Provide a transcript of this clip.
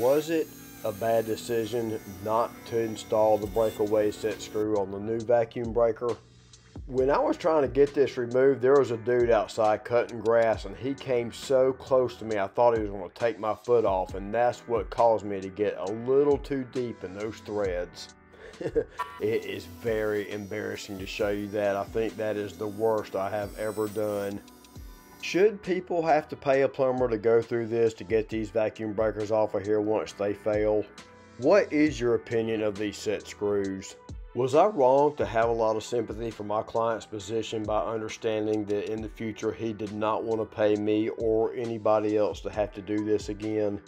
Was it a bad decision not to install the breakaway set screw on the new vacuum breaker? When I was trying to get this removed, there was a dude outside cutting grass, and he came so close to me I thought he was going to take my foot off, and that's what caused me to get a little too deep in those threads. It is very embarrassing to show you that. I think that is the worst I have ever done. Should people have to pay a plumber to go through this to get these vacuum breakers off of here once they fail? What is your opinion of these set screws? Was I wrong to have a lot of sympathy for my client's position by understanding that in the future he did not want to pay me or anybody else to have to do this again?